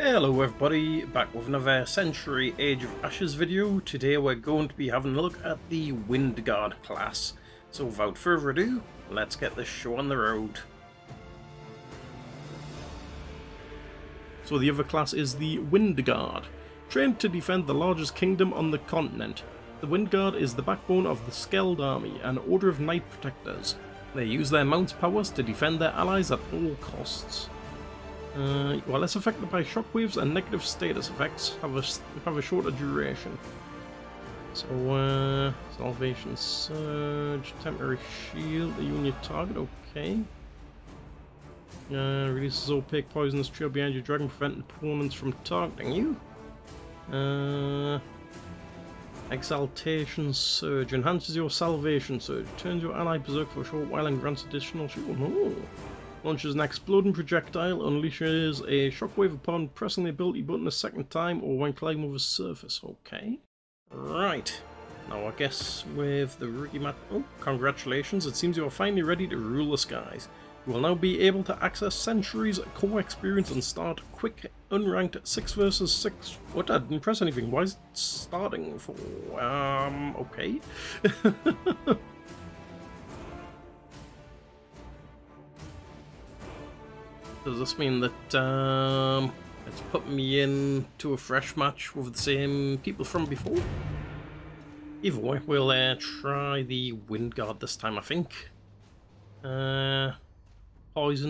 Hello everybody, back with another Century Age of Ashes video. Today we're going to be having a look at the Windguard class. So without further ado, let's get this show on the road. So the other class is the Windguard. Trained to defend the largest kingdom on the continent, the Windguard is the backbone of the Skeld Army, an order of knight protectors. They use their mount's powers to defend their allies at all costs. While less affected by shockwaves and negative status effects, have a shorter duration. So, Salvation Surge, temporary shield, the unit target, okay. Releases opaque poisonous trail behind your dragon, prevent opponents from targeting you. Exaltation Surge, enhances your Salvation Surge, turns your ally berserk for a short while and grants additional shield. No. Launches an exploding projectile, unleashes a shockwave upon pressing the ability button a second time or when climbing over the surface. Okay. Right. Now I guess with the rookie map... Oh, congratulations. It seems you are finally ready to rule the skies. You will now be able to access Century's core experience and start quick, unranked 6 versus 6. What? I didn't press anything. Why is it starting for... okay. Does this mean that it's put me into a fresh match with the same people from before? Either way, we'll try the Windguard this time, I think. Poison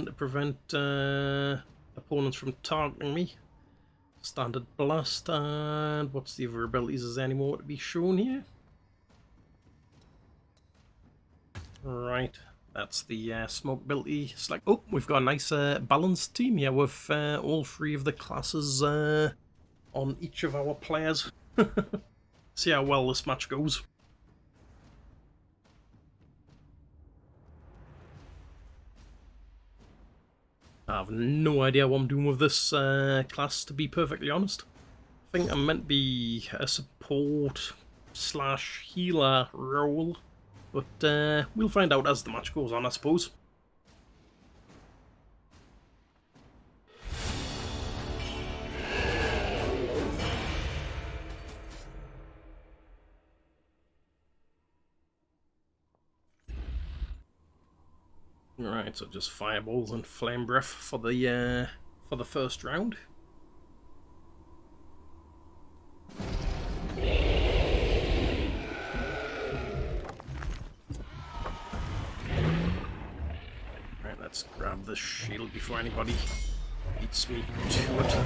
to prevent opponents from targeting me. Standard blast, and what's the other abilities? Is there any more to be shown here? Right. That's the smoke ability. It's like, oh, we've got a nice balanced team here with all three of the classes on each of our players. See how well this match goes. I have no idea what I'm doing with this class, to be perfectly honest. I think I'm meant to be a support slash healer role. But we'll find out as the match goes on, I suppose. Right, so just fireballs and flame breath for the first round. Let's grab the shield before anybody beats me to it.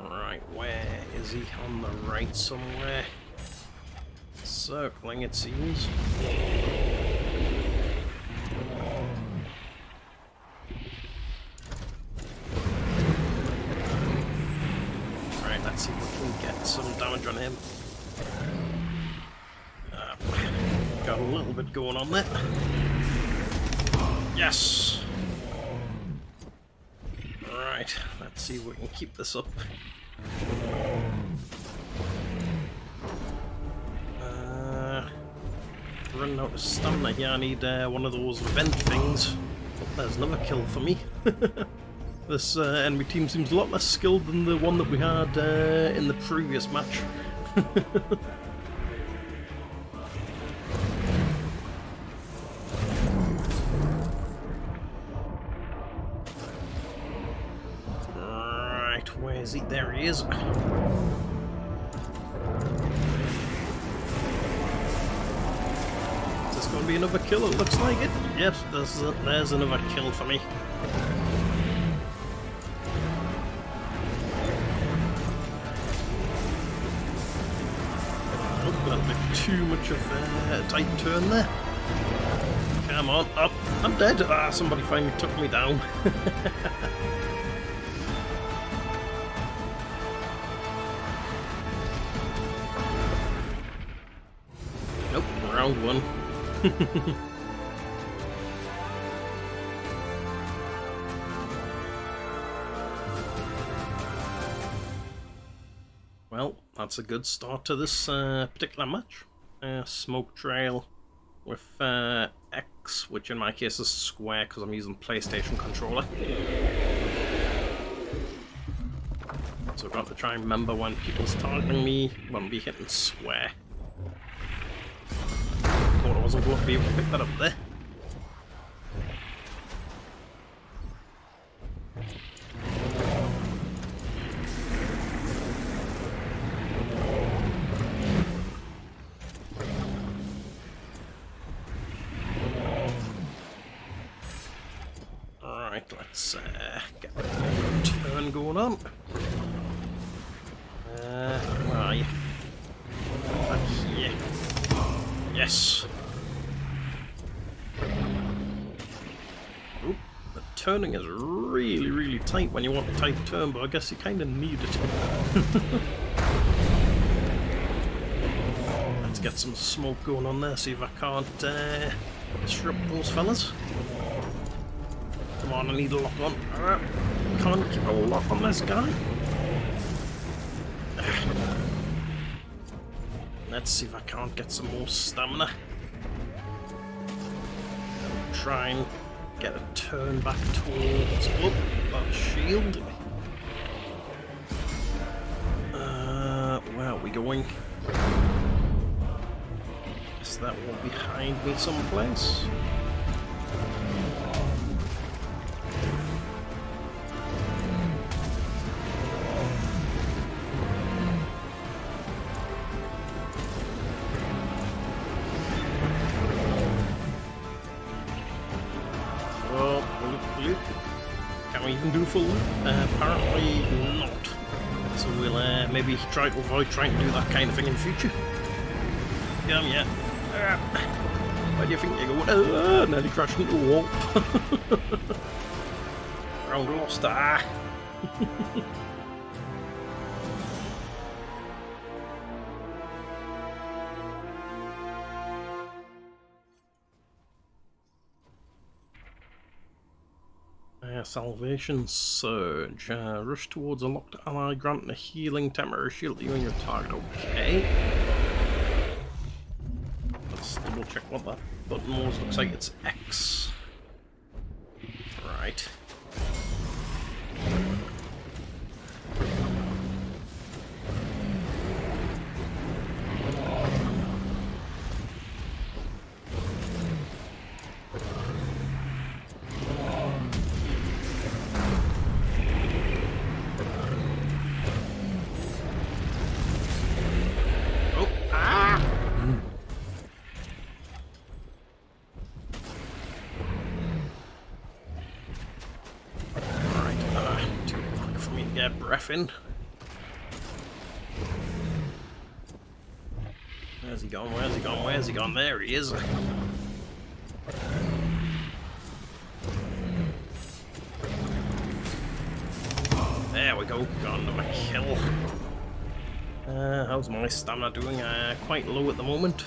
Alright, where is he? On the right somewhere. Circling, it seems. Let's see if we can get some damage on him. Got a little bit going on there. Yes! Right, let's see if we can keep this up. Running out of stamina here, I need one of those vent things. There's another kill for me. This enemy team seems a lot less skilled than the one that we had in the previous match. Right, where is he? There he is. Is this going to be another kill? It looks like it. Yep, there's another kill for me. Too much of a tight turn there. Come on, up! I'm dead! Ah, somebody finally took me down. Nope, round one. Well. that's a good start to this particular match. Smoke trail with X, which in my case is square because I'm using PlayStation controller. So I've got to try and remember when people's targeting me, when we hitting square. Thought I wasn't going to be able to pick that up there. Alright, let's get a turn going on. Where are you? Back here. Yes! Oop, the turning is really, really tight when you want a tight turn, but I guess you kind of need it. Let's get some smoke going on there, see if I can't disrupt those fellas. Come on, I need a lock on. Can't keep a lock on this guy. Let's see if I can't get some more stamina. I'll try and get a turn back towards up that shield. Where are we going? Is that one behind me someplace? Apparently not. So we'll maybe try to avoid trying to do that kind of thing in future. Yeah. Where do you think you're going? Nearly crashed into a wall. Round lost. Salvation Surge. Rush towards a locked ally, grant a healing temporary shield to you and your target. Okay. Let's double check what that button was. Looks like it's X. Right. In. Where's he gone? Where's he gone? Where's he gone? There he is. There we go. Gone to my kill. How's my stamina doing? Quite low at the moment.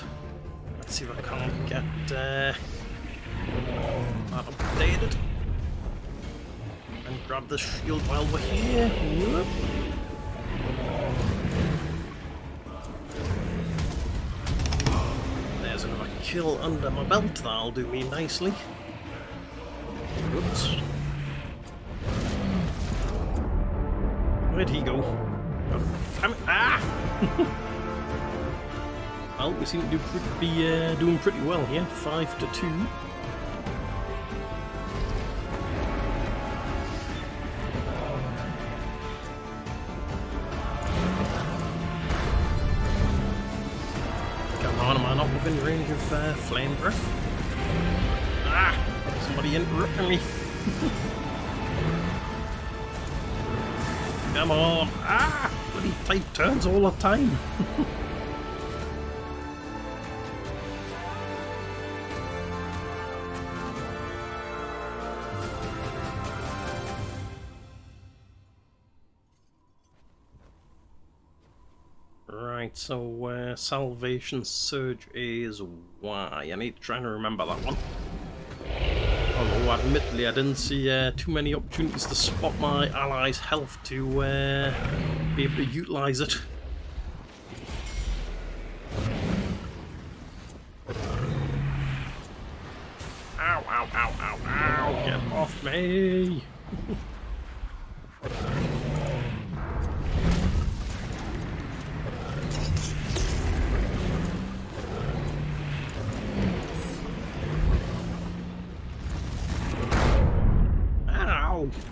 Let's see if I can't get that updated. Grab the shield while we're here. Whoop. There's another kill under my belt. That'll do me nicely. Oops. Where'd he go? Oh, damn it. Well, we seem to be doing pretty well here. 5-2. Range of flame breath. Somebody interrupting me. Come on. Bloody tight turns all the time. So Salvation Surge is Y. I need to try and remember that one. Although admittedly I didn't see too many opportunities to spot my allies' health to be able to utilise it. Ow, ow, ow, ow, ow! Get off me! Ow!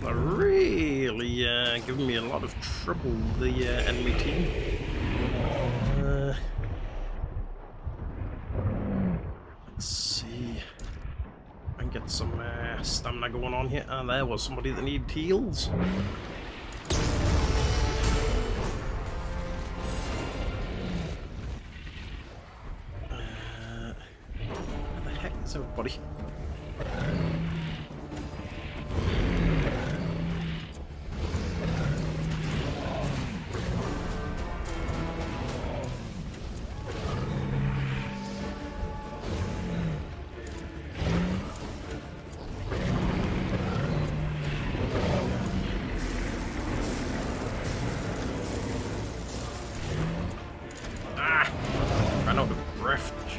They're really giving me a lot of trouble, the enemy team. Let's see. I can get some stamina going on here. And there was somebody that needed heals. Where the heck is everybody?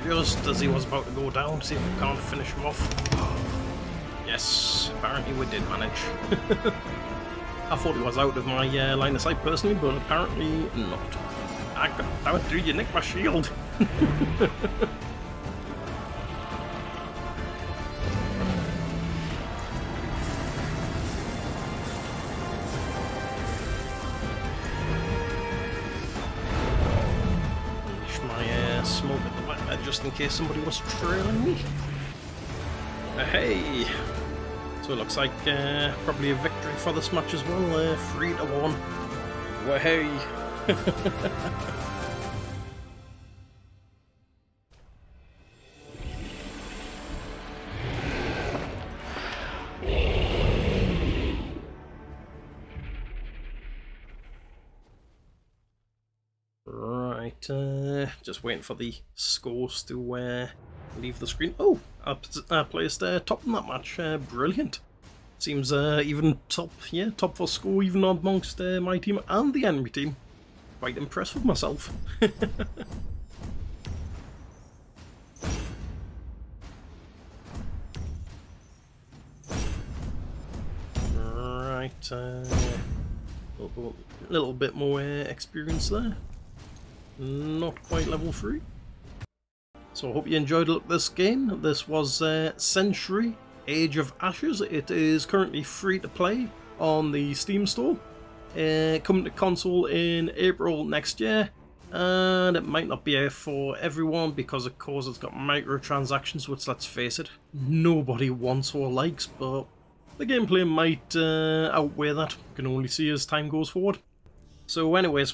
Just as he was about to go down, see if we can't finish him off. Yes, apparently we did manage. I thought he was out of my line of sight personally, but apparently not. I got down through you, nicked my shield. Just in case somebody was trailing me. Hey! So it looks like probably a victory for this match as well. 3-1. Well, hey! Just waiting for the scores to leave the screen. Oh, I placed top in that match. Brilliant. Seems even top, yeah, top for score even amongst my team and the enemy team. Quite impressed with myself. Right, a little bit more experience there. Not quite level 3. So I hope you enjoyed this game. This was Century: Age of Ashes. It is currently free to play on the Steam store. Coming to console in April next year, and it might not be for everyone because of course it's got microtransactions, which let's face it, nobody wants or likes, but the gameplay might outweigh that. You can only see as time goes forward. So anyways,